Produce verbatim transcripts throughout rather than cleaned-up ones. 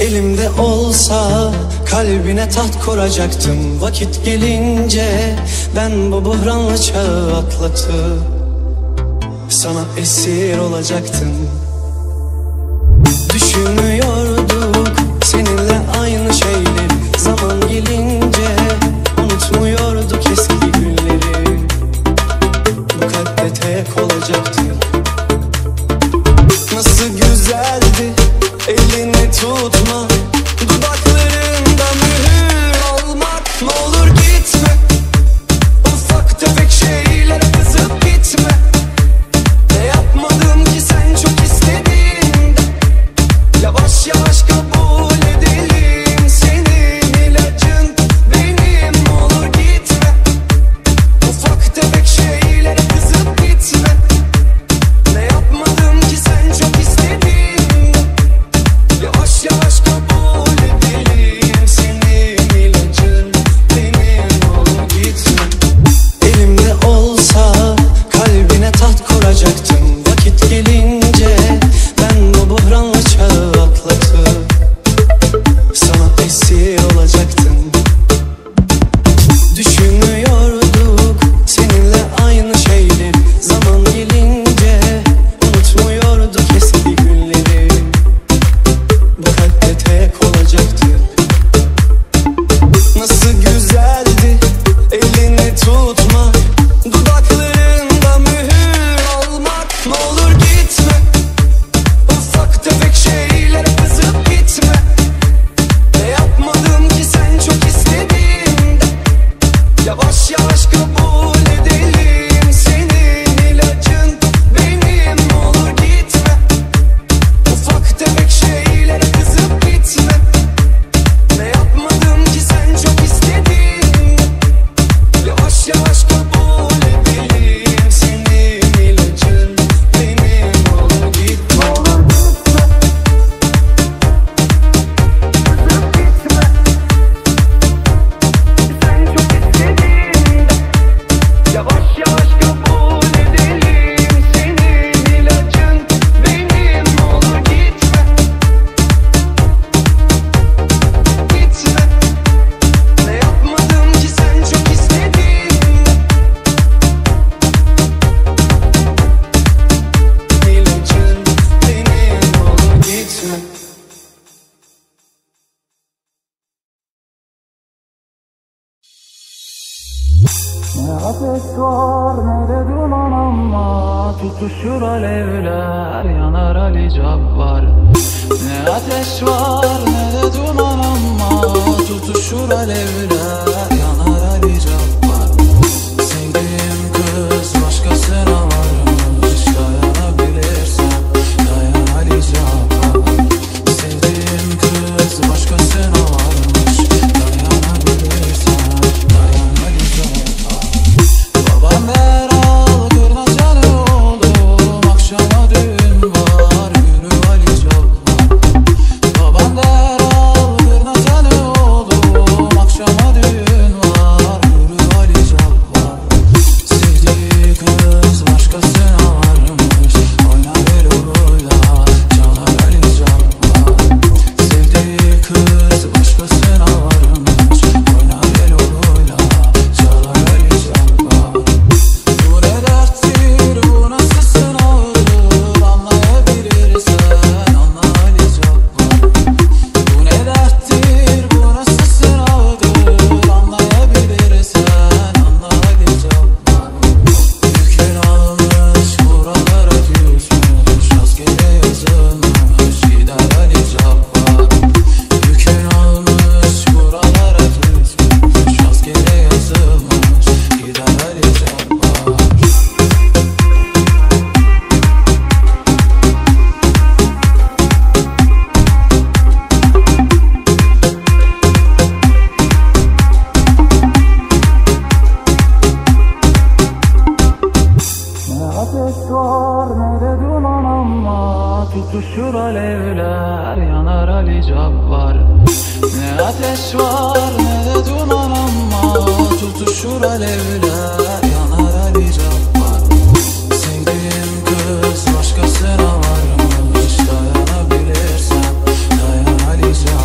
elimde olsa kalbine taht kuracaktım. Vakit gelince ben bu buhranlı çağı atlatıp sana esir olacaktım. Düşünüyorduk seninle aynı şeyleri, zaman gelince unutmuyorduk eski günleri. Bu kalpte tek olacaktı. Nasıl güzeldi elini tutma, dudaklarında mühür olmak. Ne olur gitme, ufak tefek şeylere kızıp gitme. Ne yapmadım ki sen çok istediğinde? Yavaş yavaş kabul edelim, senin ilacın benim. Ne olur gitme, ufak tefek şeylere kızıp gitme. Ne yapmadım ki sen çok istediğinde? Yavaş yavaş kabul edelim, senin ilacın benim. Ne olur gitme. Elimde olsa kalbine taht kuracaktım. Vakit gelince ben bu buhranlı çağı atlatıp sana esir olacaktım. Düşünüyorduk seninle aynı şeyleri, zaman gelince unutmuyorduk eski günleri. Bu kalpte tek olacaktık. Nasıl güzeldi elini tutma, dudaklarında mühür olmak. Ne olur gitme, ufak tefek şeylere kızıp gitme. Ne yapmadım ki sen çok istediğinde? Yavaş yavaş kabul edelim, senin ilacın benim. Ne olur gitme, ufak tefek şeylere kızıp gitme. Ne yapmadım ki sen çok istediğinde? Yavaş yavaş kabul edelim, senin ilacın benim. Ne olur gitme, ne olur gitme, kızıp gitme. Sen çok istediğinde yavaş yavaş kabul edelim, senin ilacın benim. Ne olur gitme, gitme. Ne yapmadım ki sen çok istediğinde? İlacın benim. Ne olur gitme. Ne ateş var ne de duman, ama tutuşur alevler, yanar Ali Cabbar. Ne ateş var ne de duman, ama tutuşur alevler, yanar Ali Cabbar. Sevdiğim kız başkasına varmış, dayanabilirsem dayan Ali Cabbar. Sevdiğim kız başkasına varmış, dayanabilirsem dayan Ali Cabbar. Babam Meral kırmacalı oldum, akşama düğün var, günü Ali Cabbar. Babam Meral kırmacalı oldum, akşama düğün var, günü Ali Cabbar. Sevdiği kız başkasına varmış, oynar el uğruyla, çalar Ali Cabbar. Sevdiği kız başkasına varmış, oynar el uğruyla, çalar Ali Cabbar. Bu ne derttir, bu nasıl sınavdır, anlayabilirsen anla Ali Cabbar. Bu ne derttir, bu nasıl sınavdır, anlayabilirsen anla Ali Cabbar. Yükün almış, buralara düşmüş, rastgele yazılmış, gider Ali Cabbar. Yükün almış, buralara düşmüş, rastgele yazılmış, gider Ali Cabbar. Ne ateş var ne de duman, ama tutuşur alevler, yanar Ali Cabbar. Ne ateş var ne de duman, ama tutuşur alevler, yanar Ali Cabbar. Sevdiğim kız başkasına varmış, dayanabilirsem dayan Ali Cabbar.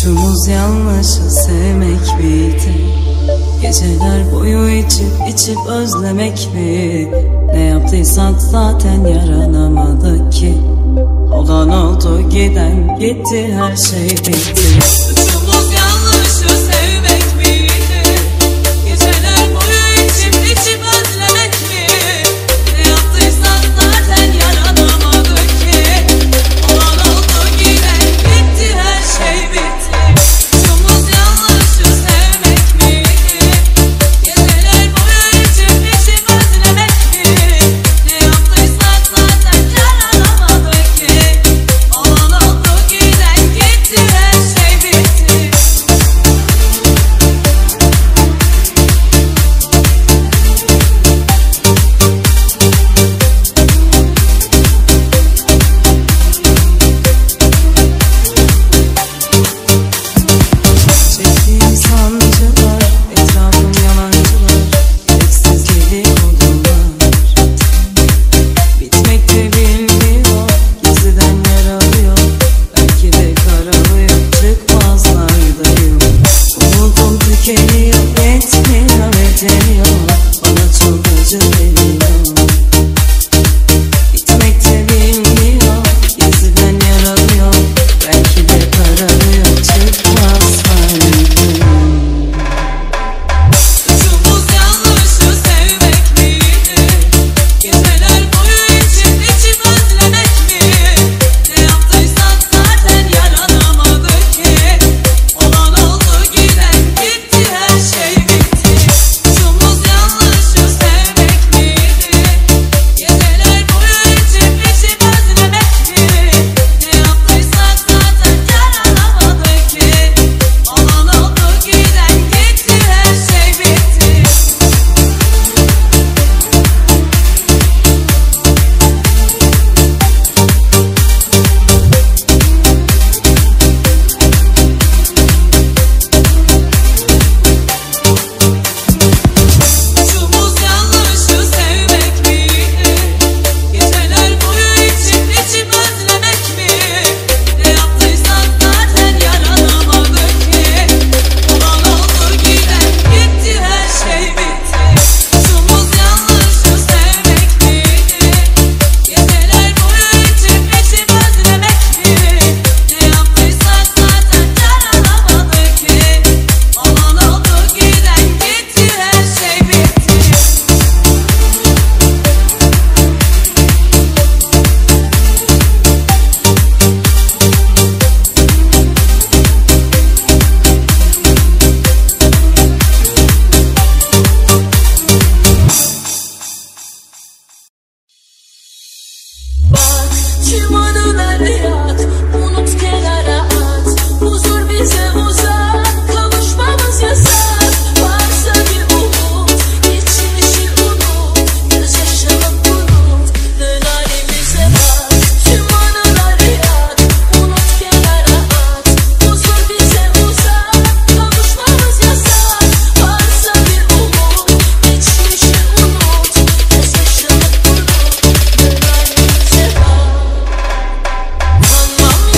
Suçumuz yanlışı sevmek miydi? Geceler boyu içip içip özlemek mi? Ne yaptıysak zaten yaranamadık ki. Olan oldu, giden gitti, her şey bitti. Suçumuz yanlışı sevmek miydi? Geceler boyu içip içip özlemek mi? Ne yaptıysak zaten yaranamadık ki. Olan oldu, giden gitti, her şey bitti. Suçumuz yanlışı sevmek miydi? Geceler boyu içip içip özlemek mi? Ne yaptıysak zaten yaranamadık ki. Olan oldu, giden gitti, her şey bitti. Çektiğim sancılar, etrafım yalancılar, eksizleri odunlar. Bitmek de bilmiyor, gizliden yaralıyor, belki de karalıyor, çıkmazlardayım. Umudum tükeniyor, yetmiyor, edemiyor, bana çok acı geliyor. Bitmek de bilmiyor, gizliden yaralıyor, belki de karalıyor, çıkmazlardayım. Suçumuz yanlışı sevmek miydi? Geceler boyu içip içip özlemek mi? Ne yaptıysak zaten yaranamadık ki. Olan oldu, giden gitti, her şey bitti. Suçumuz yanlışı sevmek miydi? Geceler boyu içip içip özlemek mi? Ne yaptıysak zaten yaranamadık ki. Olan oldu, giden gitti, her şey bitti. Suçumuz yanlışı sevmek miydi? Geceler boyu içip içip özlemek mi? Ne yaptıysak zaten yaranamadık ki. Olan oldu, giden gitti, her şey bitti. Suçumuz yanlışı sevmek miydi? Geceler boyu içip içip özlemek mi? Ne yaptıysak zaten yaranamadık ki. Olan oldu, giden gitti, her şey bitti. Bak, çimenlere yak, unut kenara at. Huzur bize uzak, kavuşmamız yasak. Varsa bir umut, geçin işi unut. Gözyaşını unut, dön halimize bak. Çimenlere yak, unut kenara at. Huzur bize uzak, kavuşmamız yasak. Varsa bir umut, geçin işi unut. Gözyaşını unut, dön halimize bak. Anlam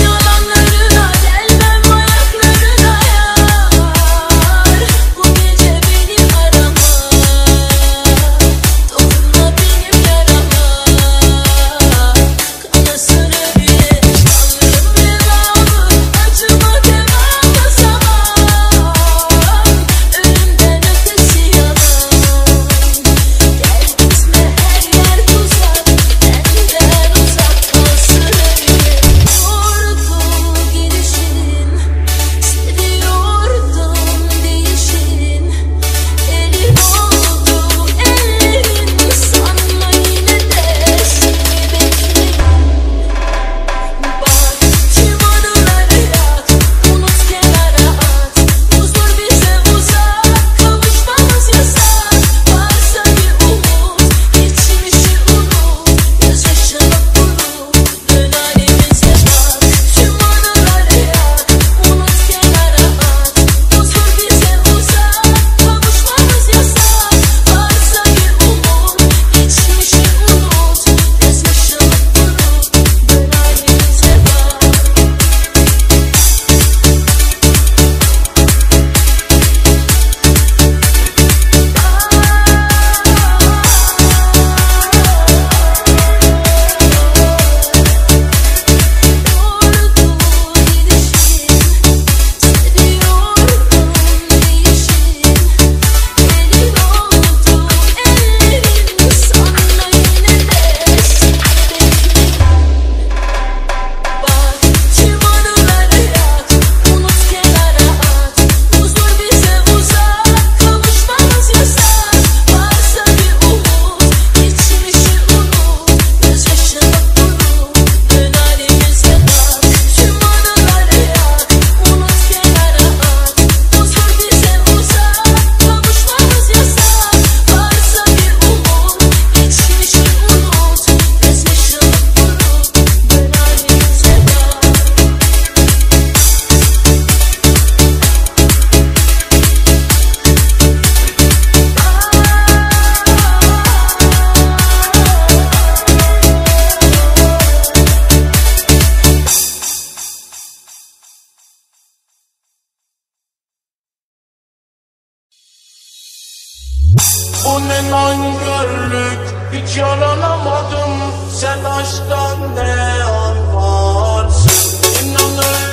Bu ne nankörlük, hiç yaranamadım. Sen aşktan ne anlarsın? İnanır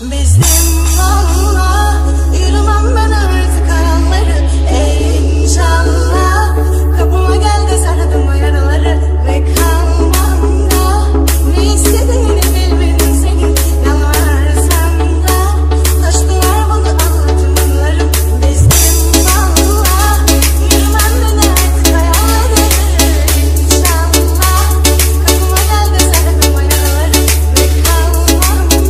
Bizim valla yürümem ben artık karanları. Ey inşallah kapıma gel de sardım o yaraları. Ve kalmam da ne istediğini bilmedim senin. Yanvarsam da taştılar bana anlatımlarım. Bizim valla yürümem ben artık karanları. İnşallah kapıma gel de sardım o yaraları. Ve kalmam da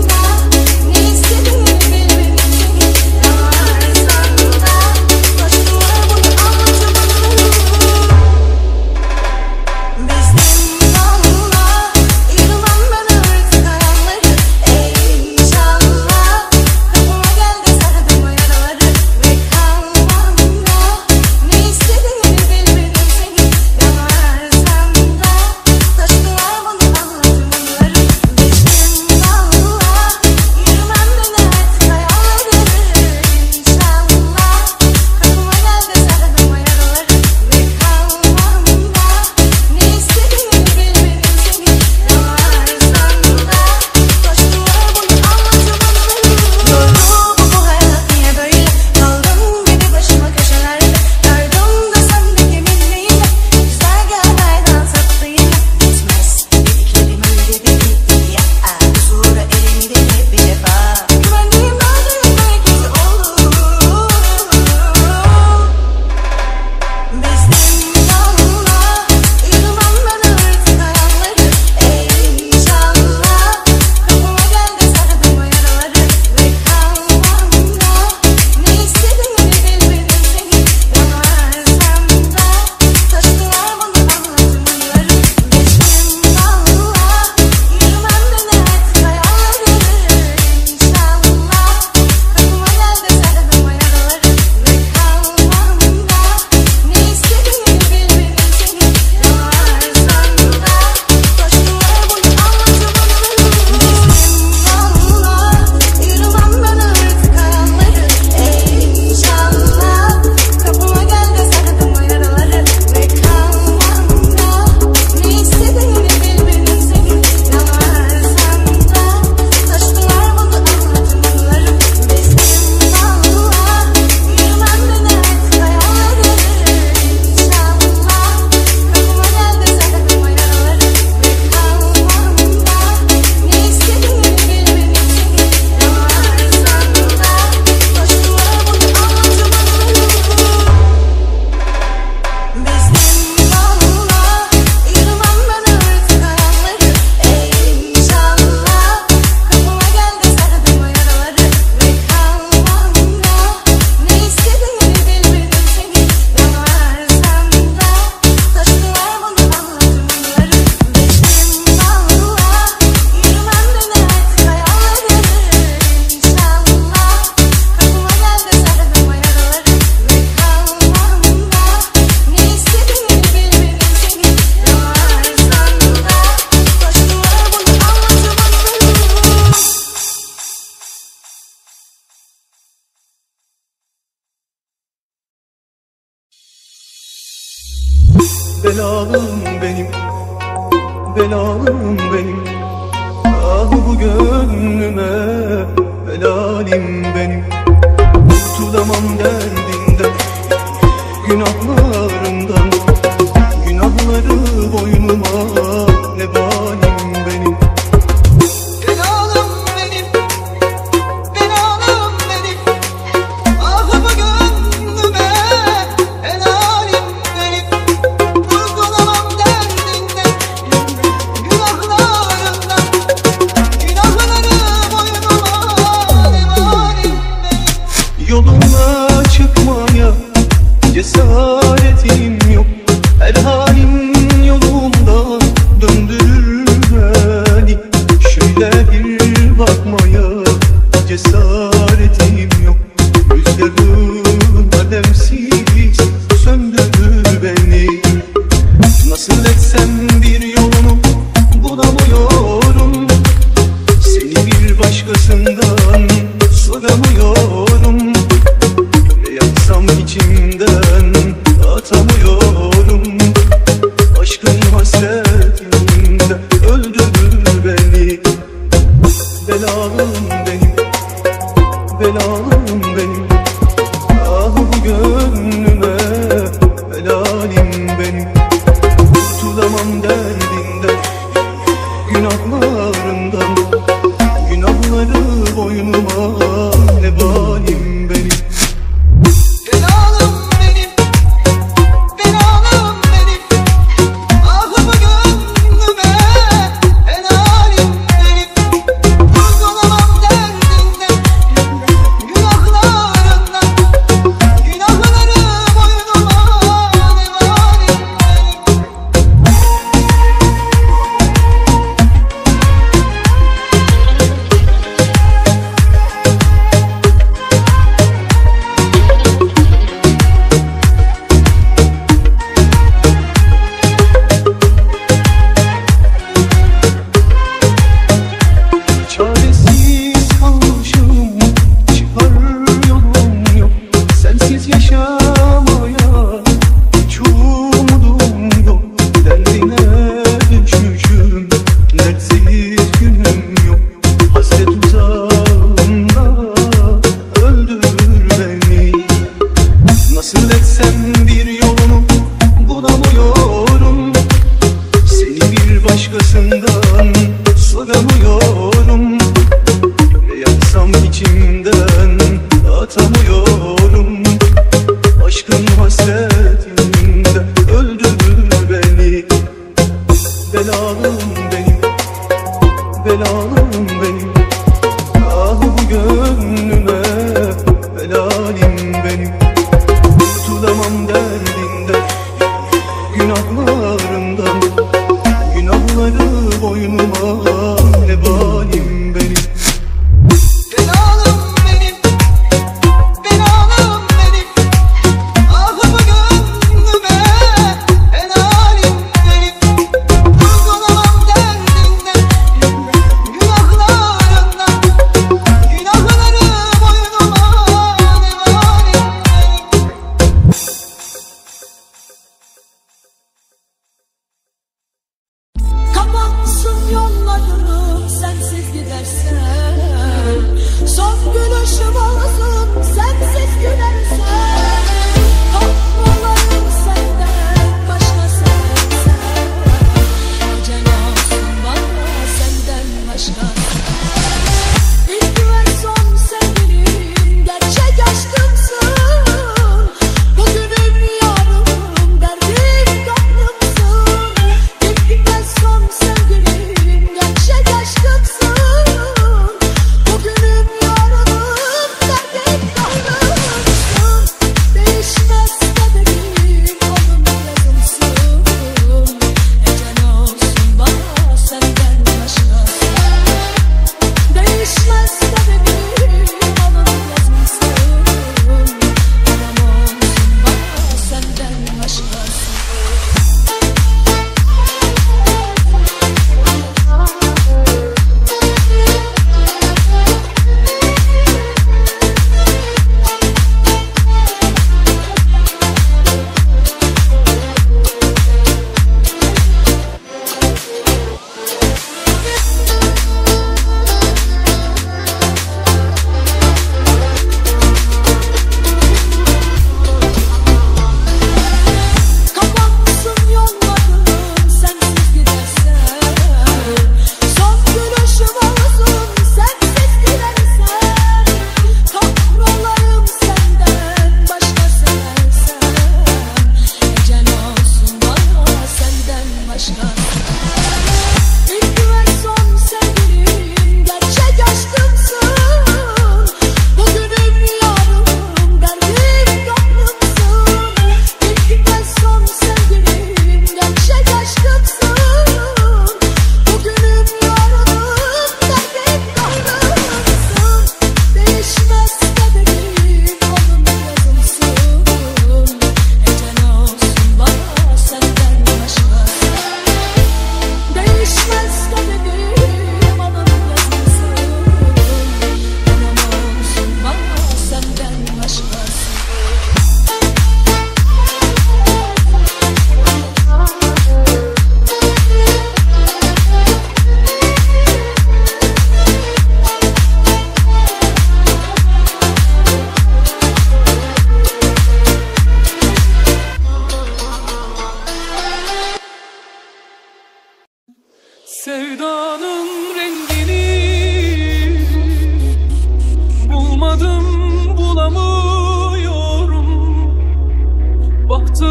Belalım benim, belalım benim. Ah bu gönlüme belalim benim. Kurtulamam derdinden, günahlarımdan. Günahları boynuma nebalim. Belalım benim, günahlarından, günahları boynuma ne balim benim. Başkasından soramıyorum, öyle yaksam içimden atamıyorum. Aşkın hasretinde öldürür beni. Belalım benim, belalım benim. Ah bu gönlüme belalim benim. Kurtulamam derdinden, günahlarından, günahları boynuma ne balim benim.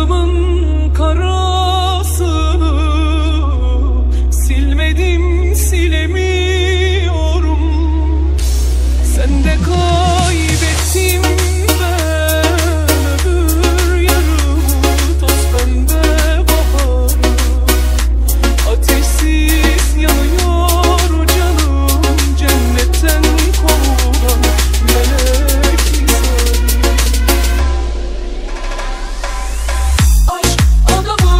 başımın karasını silmedim, silemiyorum. Sen de kaybettim ben öbür yarımı, toz pembe bahar. Ateşsiz yanıyor canım, cennetten kovulan melek. Aşk adamı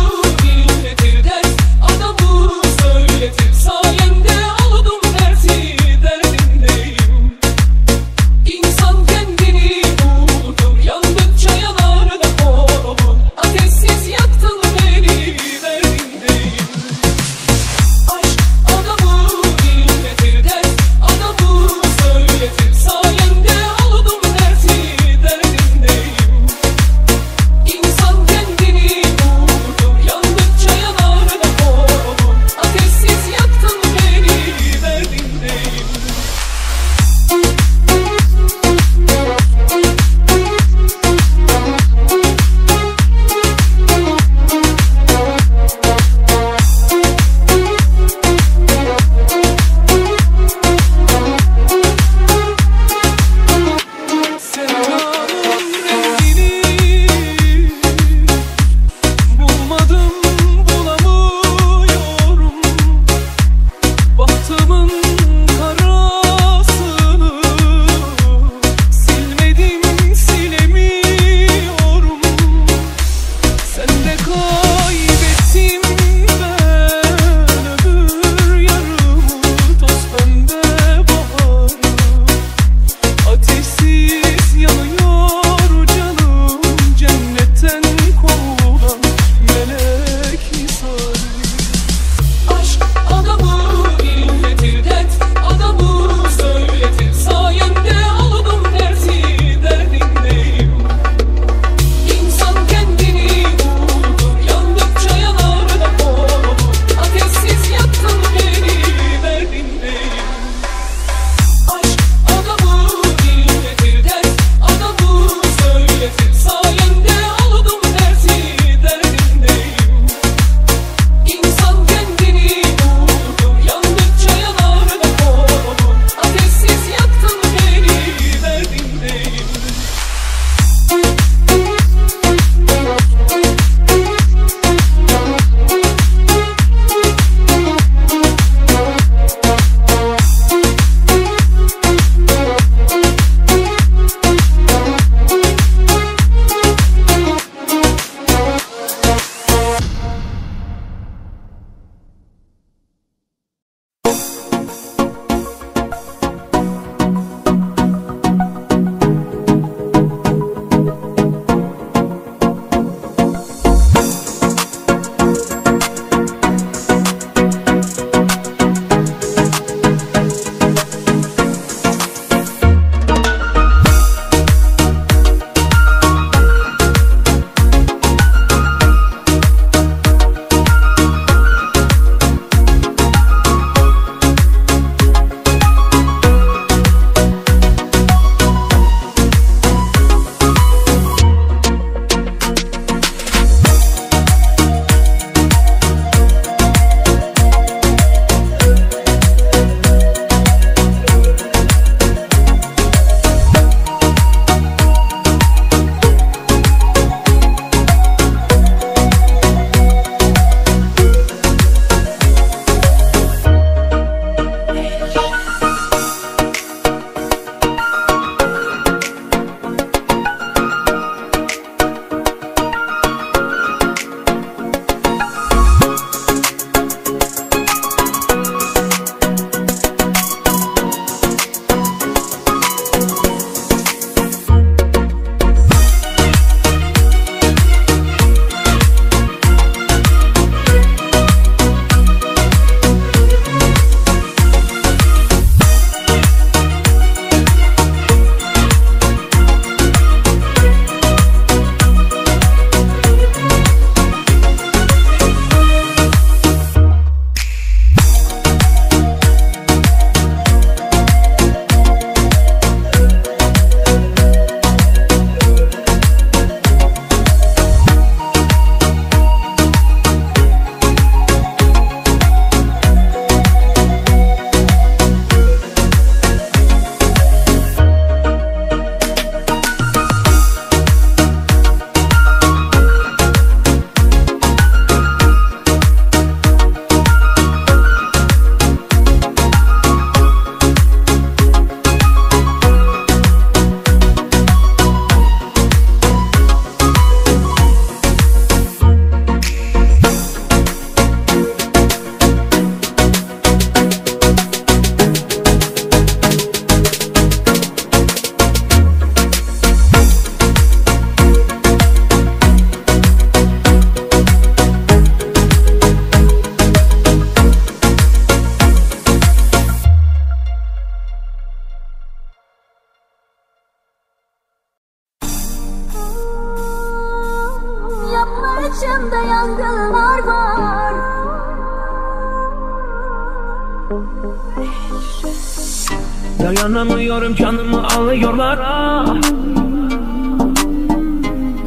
Dayanamıyorum, canımı alıyorlar. Ah.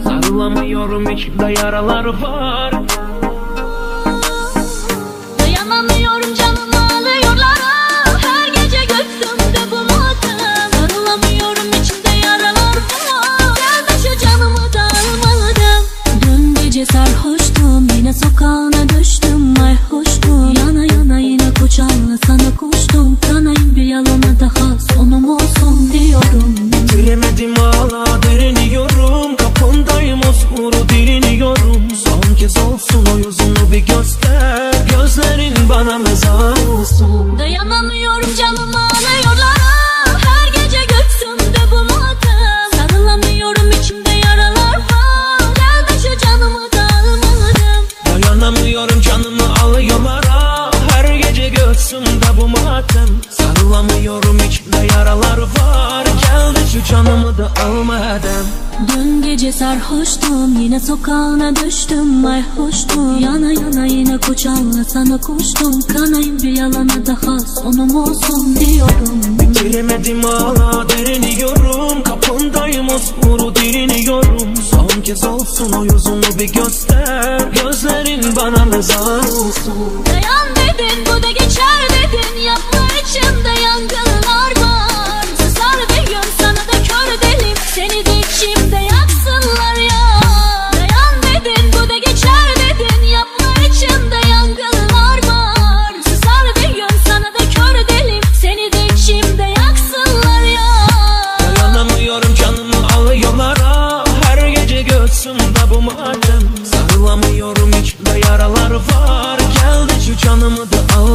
Sarılamıyorum, içimde yaralar var. Dayanamıyorum, canımı alıyorlar. Ah. Her gece göğsümde bu mutluluk. Sarılamıyorum, içimde yaralar var. Kardeşe canımı da almadım. Dün gece sarhoştum, yine sokağına düştüm, mayhoştum. Yana yana yine kucağına sana koştum. Yanayım bir yalana daha, sonum olsun diyorum. Diremedim hala, deriniyorum. Kapındayım, osmuru diriniyorum. Son kez olsun o yüzünü bir göster. Gözlerin bana mezar olsun. Dayanamıyorum, canımı alıyorlar. Her gece göğsümde bu mutluluk. Sarılamıyorum, içimde yaralar var. Gel de şu canımı da almadım. Dayanamıyorum, canımı alıyorlar. Her gece göğsümde bu matem. Sarılamıyorum, içimde yaralar var. Geldi şu canımı da almadım. Dün gece sarhoştum, yine sokağına düştüm, mayhoştum. Yana yana yine kucağına sana koştum. Kanayım bir yalana daha, sonum olsun diyorum. Bitiremedim hala, deriniyorum. Kapındayım, osmuru diriniyorum. Son kez olsun o yüzünü bir göster. Gözlerin bana mezar olsun. Dayan dedin, bu da geçer dedin. Yapma, içimde yangınlar var. Sızar bir gün, sana da kör delim. Seni de içimde yaksınlar ya. Dayan dedin, bu da geçer dedin. Yapma, içimde yangınlar var. Sızar bir gün, sana da kör delim. Seni de içimde yaksınlar ya. Dayanamıyorum, canımı alıyorlar. Ah. Her gece göğsümde bu matem. Sarılamıyorum, içimde yaralar var. Geldi şu canımı da al.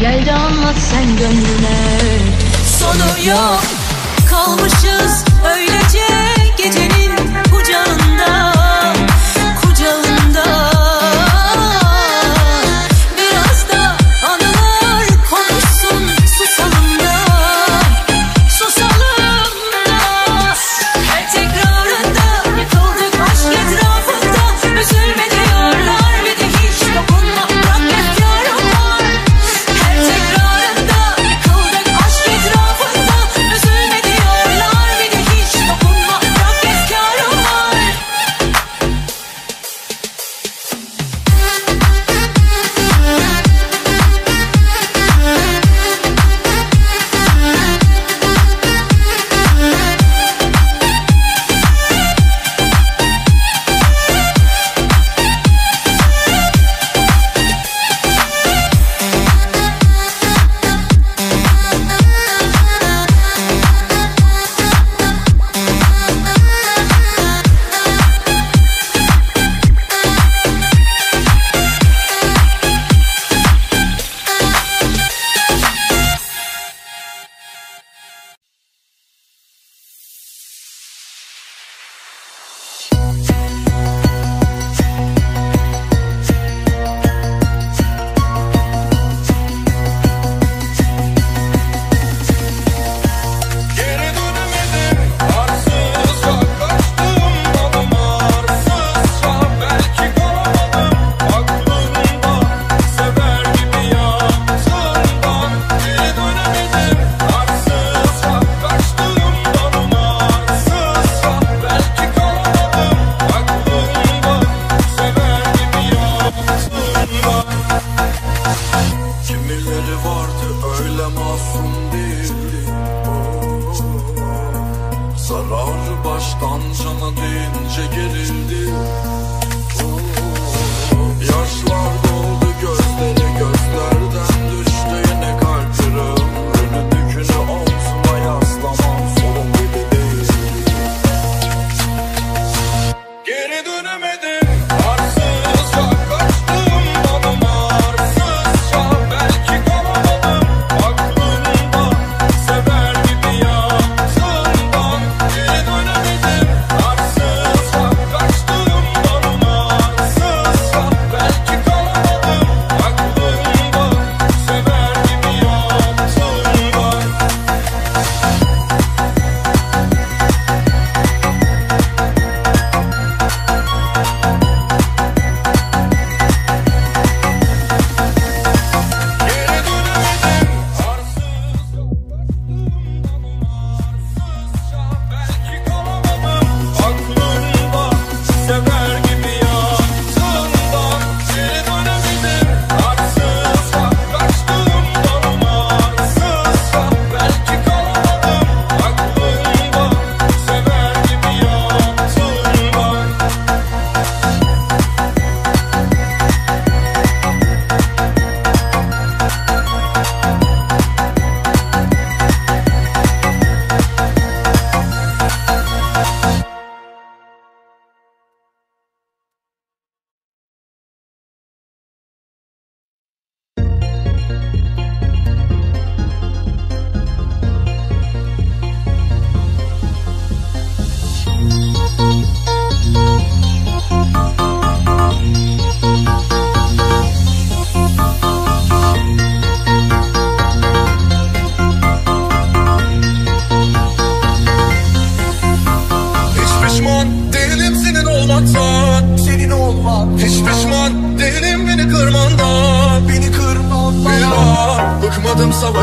Gel de anlat sen gönlüne. Sonu yok, kalmışız öylece gecenin kucağında.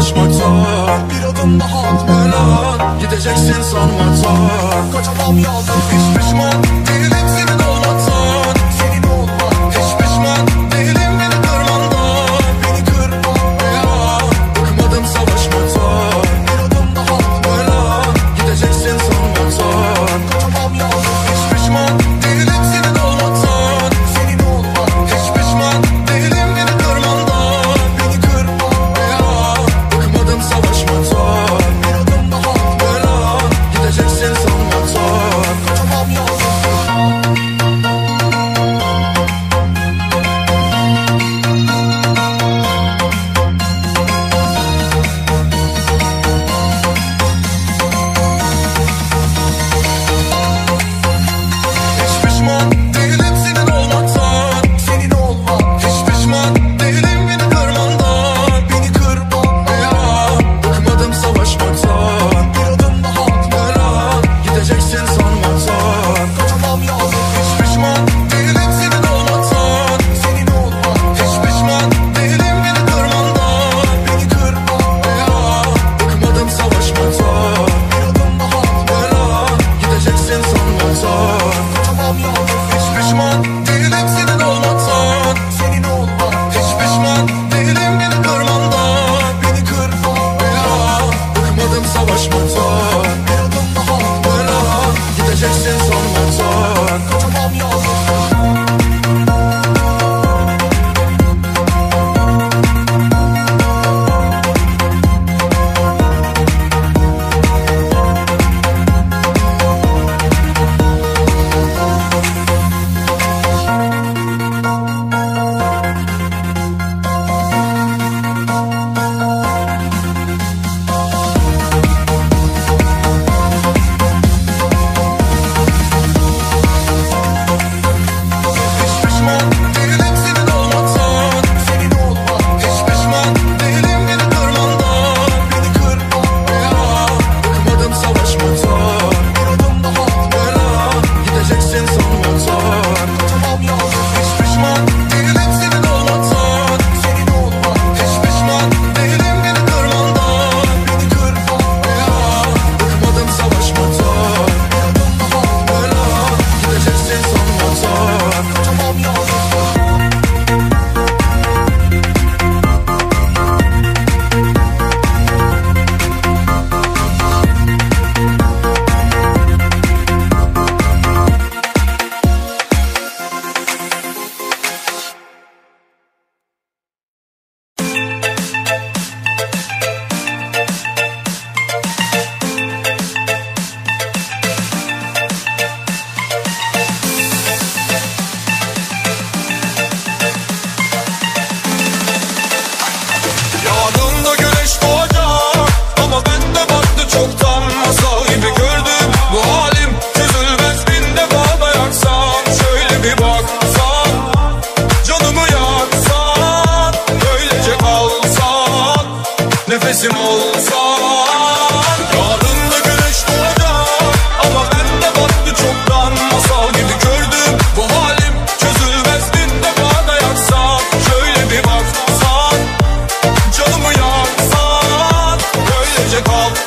Come on, y'all.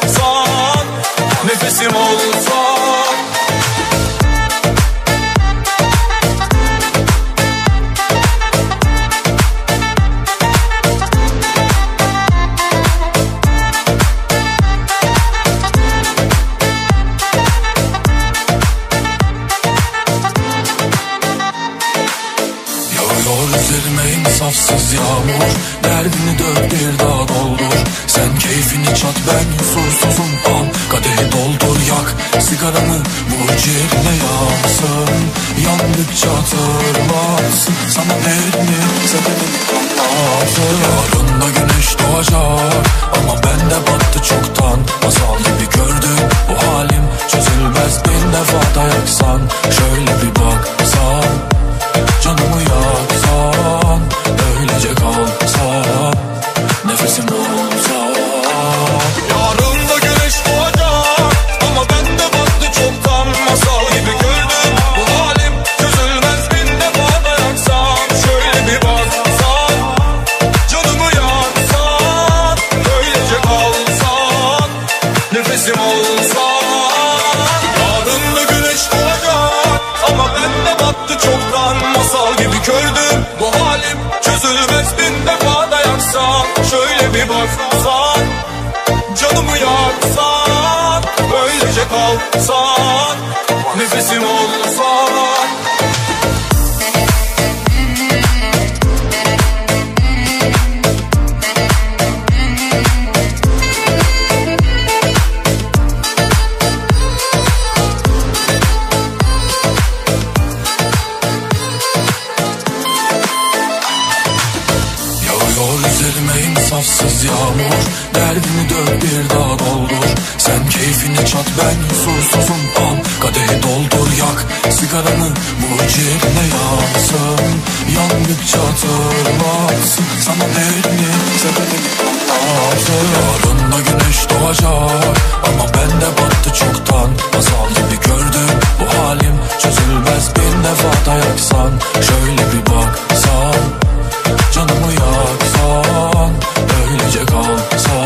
son, nefesim ol son. Üzerime insafsız yağmur, derdini dök bir daha doldur. Sen keyfini çat, ben huzursuzum. Al kadehi doldur, yak sigaranı, bu ciğerine yansın. Yandıkça hatırlarsın, sana neyin sebebini anlarsın. Yarın da güneş doğacak ama bende battı çoktan. Masal gibi gördüm bu halim, çözülmez bin defa dayaksan. Şöyle bir baksan, canımı yaksan, öylece kalsa, nefesim olsa. Yarın da güneş doğacak ama ben de battı çoktan. Masal gibi gördüm bu halim, çözülmez bin defa dayaksam. Şöyle bir baksan, canımı yaksan, öylece kalsan, nefesim olsa. Yarın da güneş doğacak ama ben de battı çoktan. Masal gibi kördüm bu halim, çözülmez bin defa dayaksam. Şöyle bir baksan, canımı yaksan, böylece kalsan, nefesim olsan. İnsafsız yağmur, derdini dök bir daha doldur. Sen keyfini çat, ben huzursuzum. Al kadehi doldur, yak sigaranı, bu ciğerine yansın. Yandıkça hatırlarsın, sana neyin sebebini anlarsın. Yarın da güneş doğacak ama bende battı çoktan. Masal gibi gördüm bu halim, çözülmez bin defa dayaksan. Şöyle bir baksan, canımı yaksan, öylece kalsa,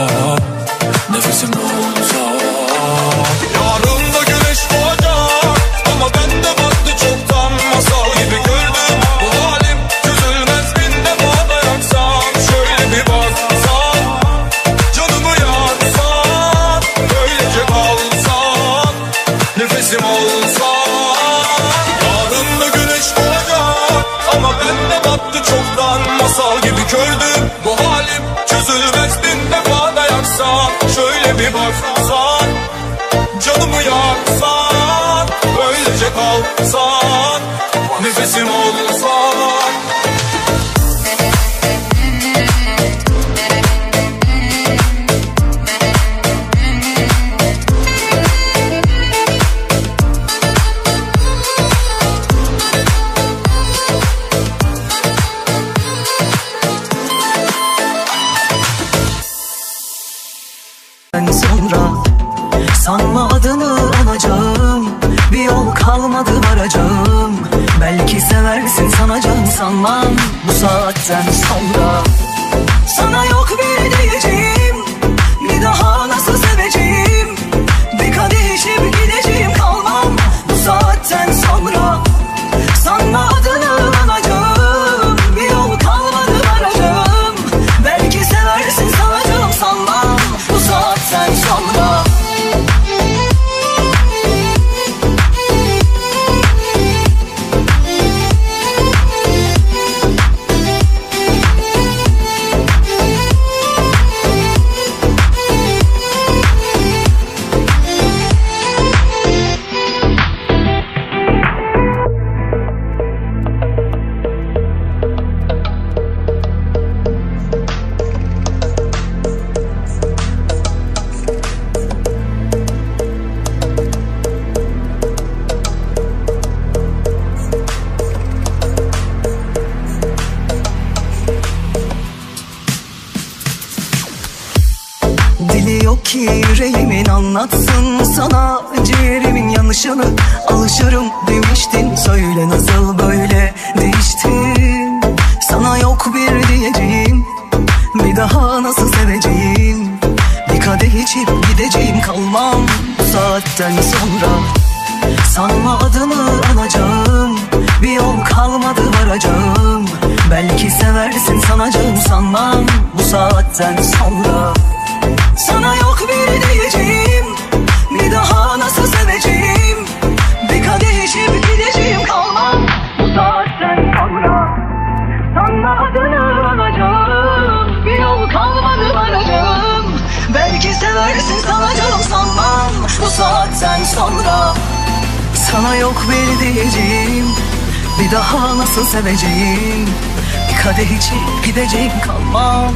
nefesim olsa. Yarın da güneş doğacak ama ben de battı çoktan. Masal gibi gördüm bu halim, çözülmez bin defa dayaksam. Şöyle bir baksan, canımı yaksan, öylece kalsan, nefesim olsa. Yarın da güneş doğacak ama ben de battı çoktan. Masal gibi kördüm bu halim, çözülmez bin defa dayaksan. Şöyle bir baksan, canımı yaksan, böylece kalsan, nefesim olsan. Sonra sanma adını anacağım, bir yol kalmadı varacağım. Belki seversin sanacağım, sanmam bu saatten sonra. Sana yok bir diyeceğim, bir daha nasıl seveceğim. Bir kadeh içip gideceğim, kalmam bu saatten sonra. Sanma adını anacağım, bir yol kalmadı varacağım. Belki seversin sanacağım, sanmam bu saatten sonra. Anlatsın sana ciğerimin yanlışını, alışırım demiştin. Söyle nasıl böyle değiştin? Sana yok bir diyeceğim, bir daha nasıl seveceğim. Bir kadeh kadeh içip gideceğim, kalmam bu saatten sonra. Sanma adımı anacağım, bir yol kalmadı varacağım. Belki seversin sanacağım, sanmam bu saatten sonra. Sana yok bir diyeceğim, bir daha nasıl seveceğim. Bir kadeh içip gideceğim, kalmam bu saatten sonra. Sanma adını anacağım, bir yol kalmadı varacağım. Belki seversin sanacağım, sanmam bu saatten sonra. Sana yok bir diyeceğim, bir daha nasıl seveceğim. Bir kadeh içip gideceğim, kalmam.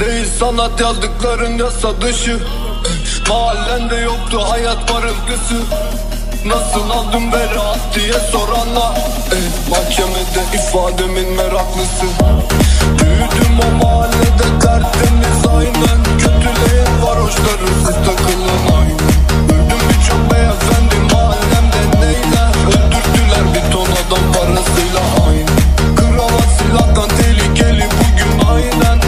Değil sanat yazdıkların yasa dışı. Mahallende yoktu hayat parıltısı. Nasıl aldım beraat diye soranlar eh, mahkemede ifademin meraklısı. Büyüdüm o mahallede tertemiz aynen. Kötüleyen varoşları siz takılın aynı. Öldüm birçok beyefendi mahallemde neyler. Öldürdüler bir ton adam parasıyla aynı. Krala silahtan tehlikeli bugün aynen.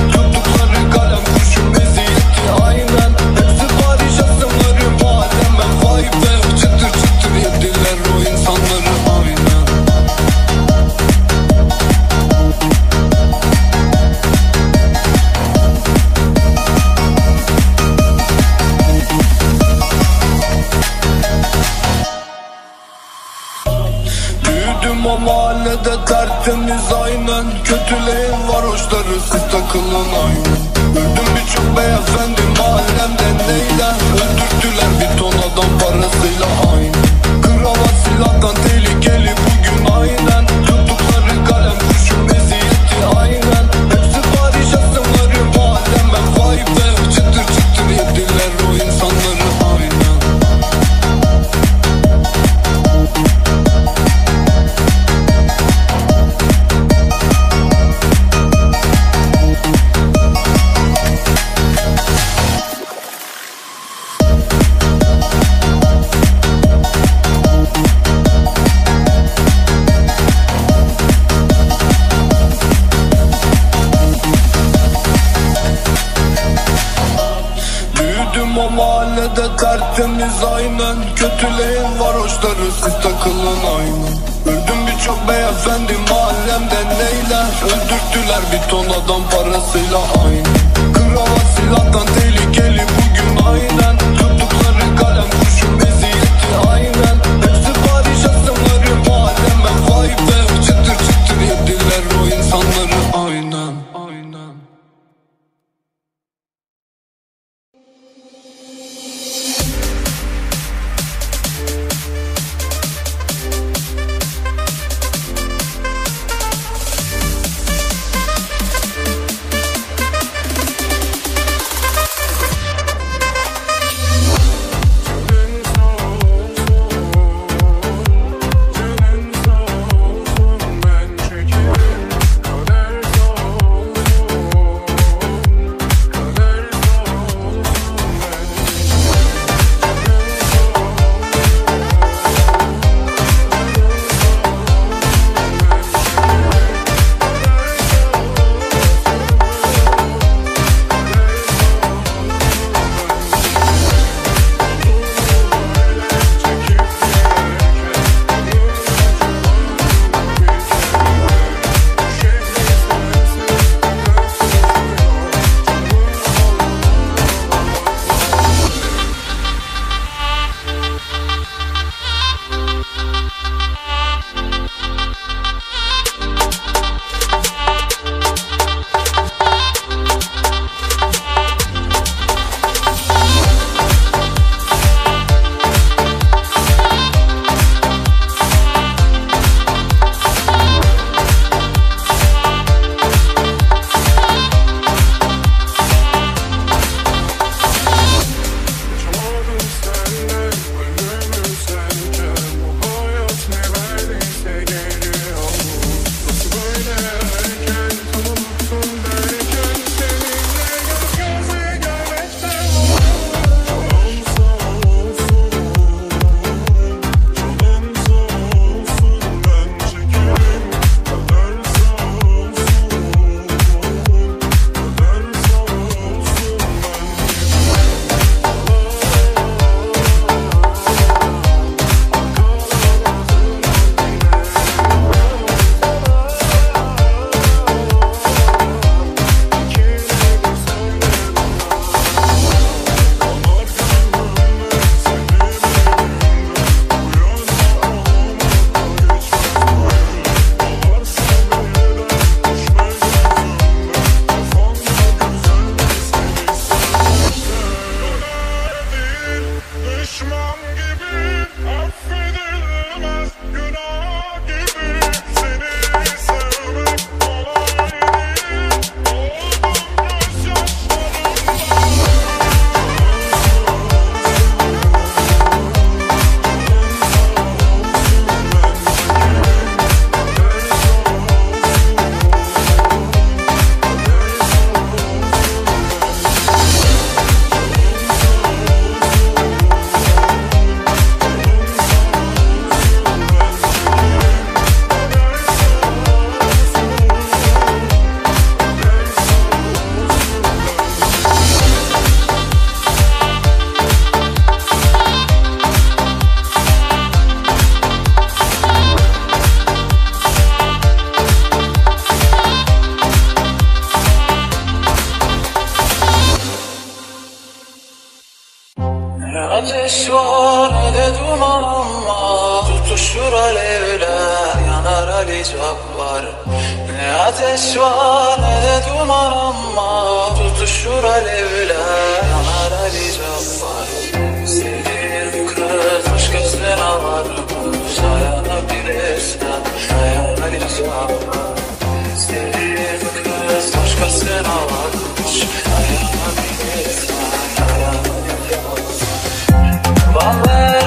Mahallede tertemiz aynen. Kötüleyin varoşları siz takılın aynı. Öldüm birçok beyefendi mahallemde neyler. Öldürttüler bir ton adam parasıyla aynı. Kravat silahtan tehlikeli bugün aynen. Tuttukları kalem kurşun eziyeti aynen. Hepsi bariş asımları mahalleme vay be. Çıtır çıtır yediler o insanları aynen. Tertemiz aynen. Kötüleyin varoşları siz takılın aynen. Öldüm birçok beyefendi mahallemde neyler. Öldürttüler bir ton adam parasıyla aynı. Kravat silahtan tehlikeli bugün aynen. Tuttukları kalem kurşun eziyeti aynen. Hepsi bariş asımları mahalleme vay be. Çıtır çıtır yediler o insanları aynen. cevap var. Ne ateş var ne de duman ama tutuşur alevler, yanar Ali Cabbar. Sevdiğim kız hoş gözler ağarmış, dayanabilirsen dayan Ali Cabbar. Sevdiğim kız hoş gözler ağarmış, dayanabilirsen dayan Ali Cabbar. Vallahi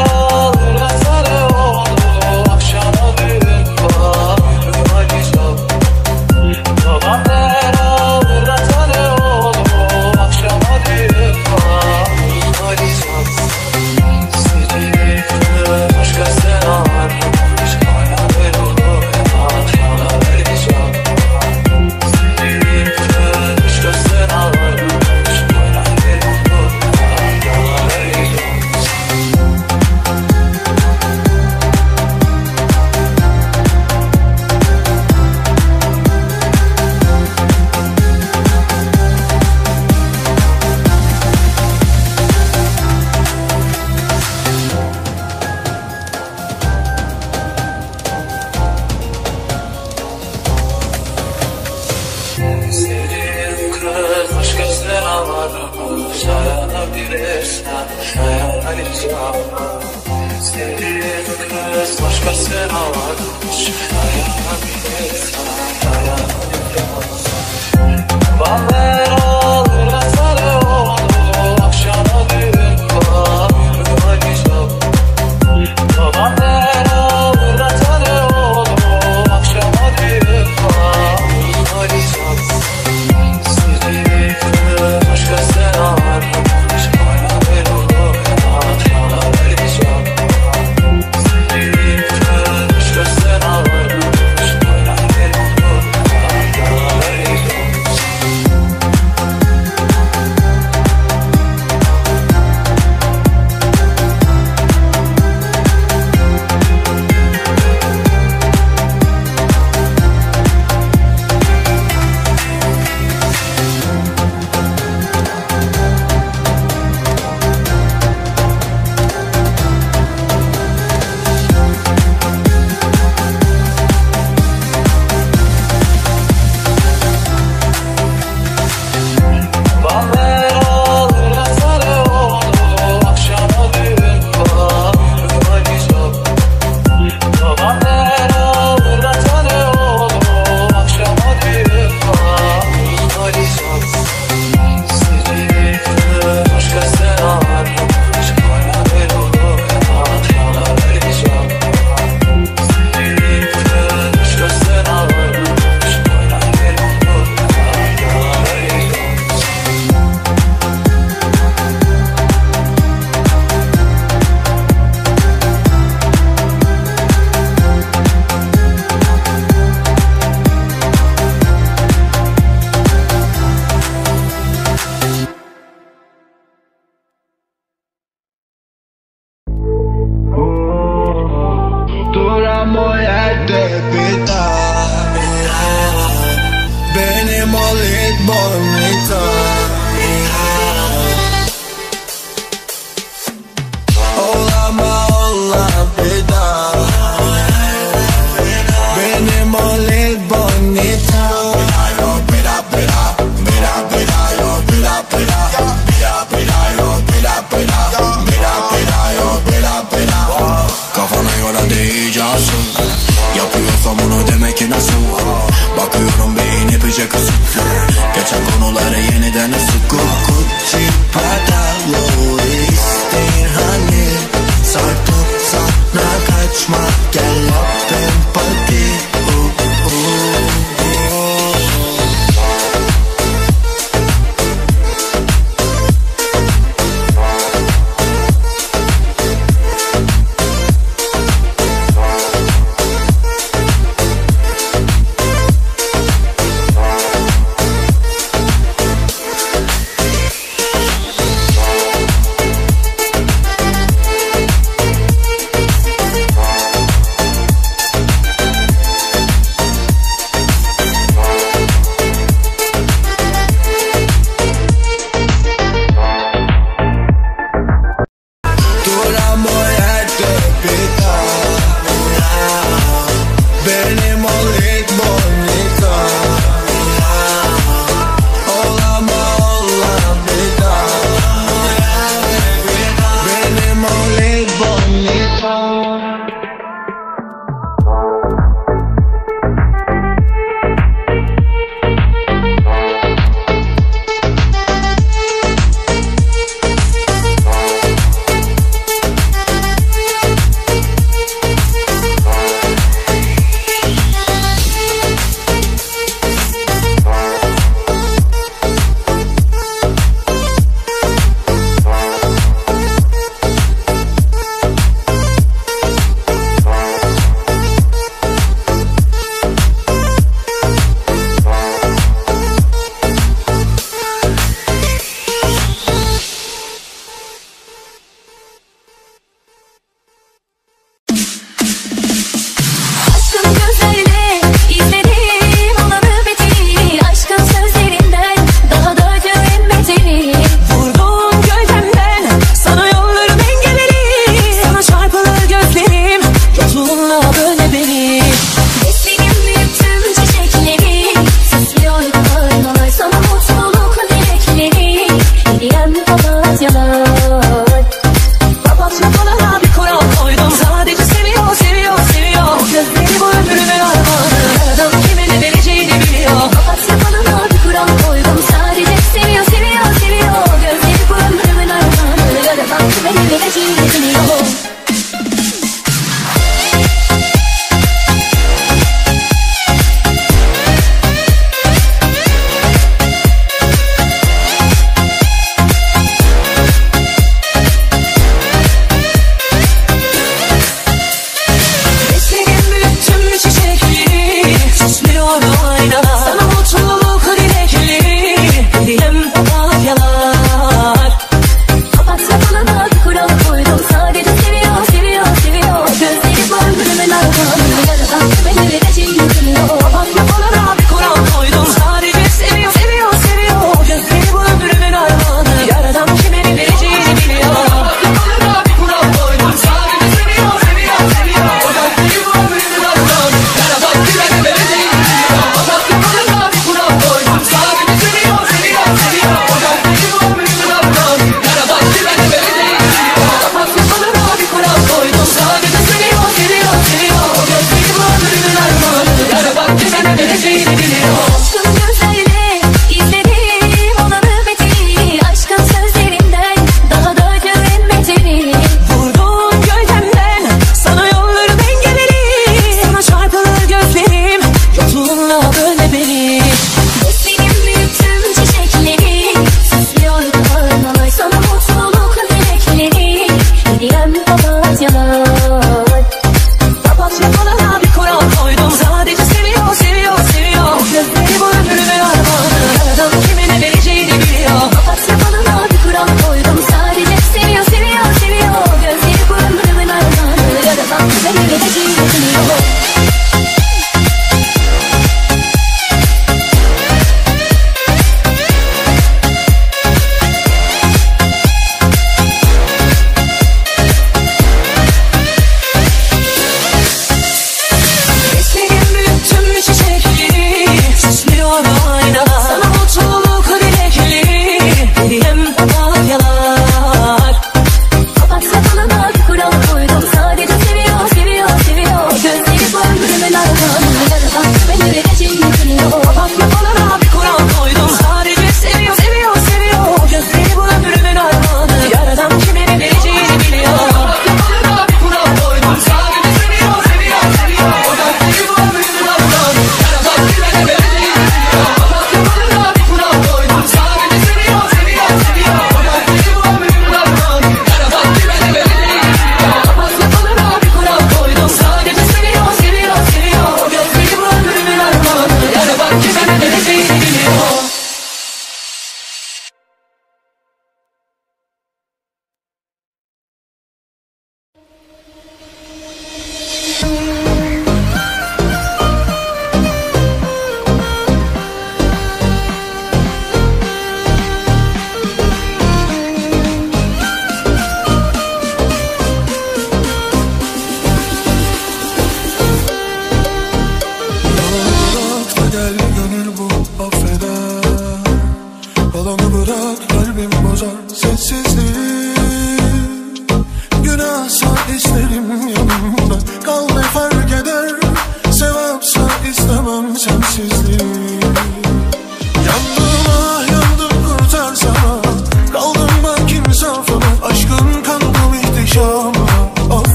Sensizliği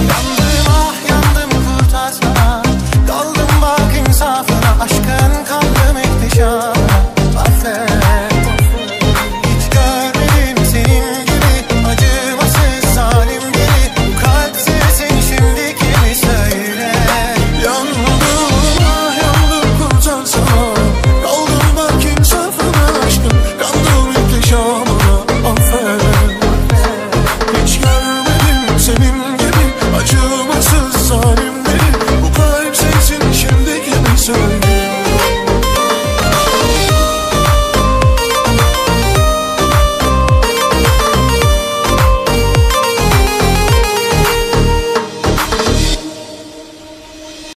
yandım, ah yandım, kurtarsana.